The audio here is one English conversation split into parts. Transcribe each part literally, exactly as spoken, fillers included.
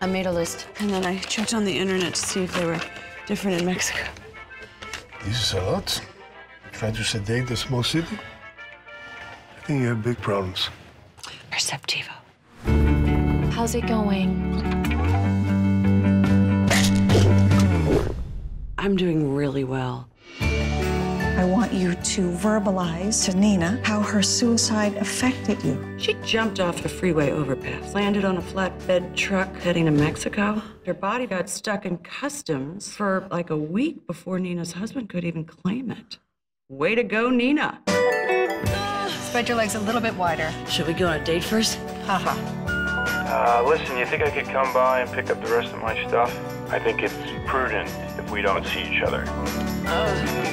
I made a list. And then I checked on the internet to see if they were different in Mexico. This is a lot. Try to sedate a small city. I think you have big problems. Perceptivo. How's it going? I'm doing really well. I want you to verbalize to Nina how her suicide affected you. She jumped off the freeway overpass, landed on a flatbed truck heading to Mexico. Her body got stuck in customs for like a week before Nina's husband could even claim it. Way to go, Nina. Spread your legs a little bit wider. Should we go on a date first? Haha. Uh, listen, you think I could come by and pick up the rest of my stuff? I think it's prudent if we don't see each other. Oh.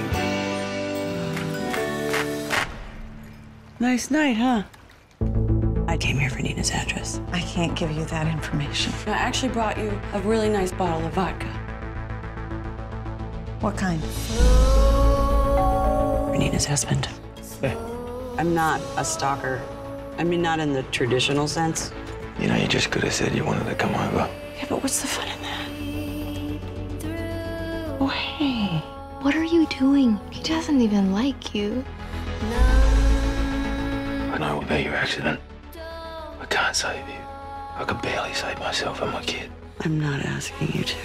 Nice night, huh? I came here for Nina's address. I can't give you that information. I actually brought you a really nice bottle of vodka. What kind? For Nina's husband. Hey. I'm not a stalker. I mean, not in the traditional sense. You know, you just could have said you wanted to come over. Yeah, but what's the fun in that? Oh, hey. What are you doing? He doesn't even like you. I know about your accident. I can't save you. I can barely save myself and my kid. I'm not asking you to.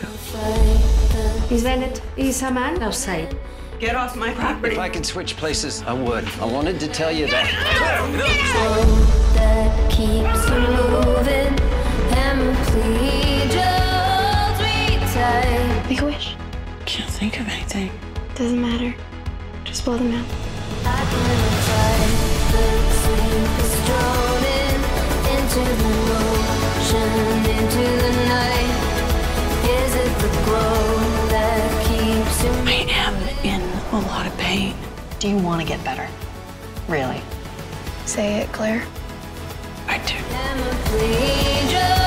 Is Bennett? Is a man outside? Get off my property. If I can switch places, I would. I wanted to tell you that. That keeps moving empty just retire. Make a wish. I can't think of anything. Doesn't matter. Just blow them out. I am in a lot of pain. Do you want to get better? Really? Say it, Claire. I do.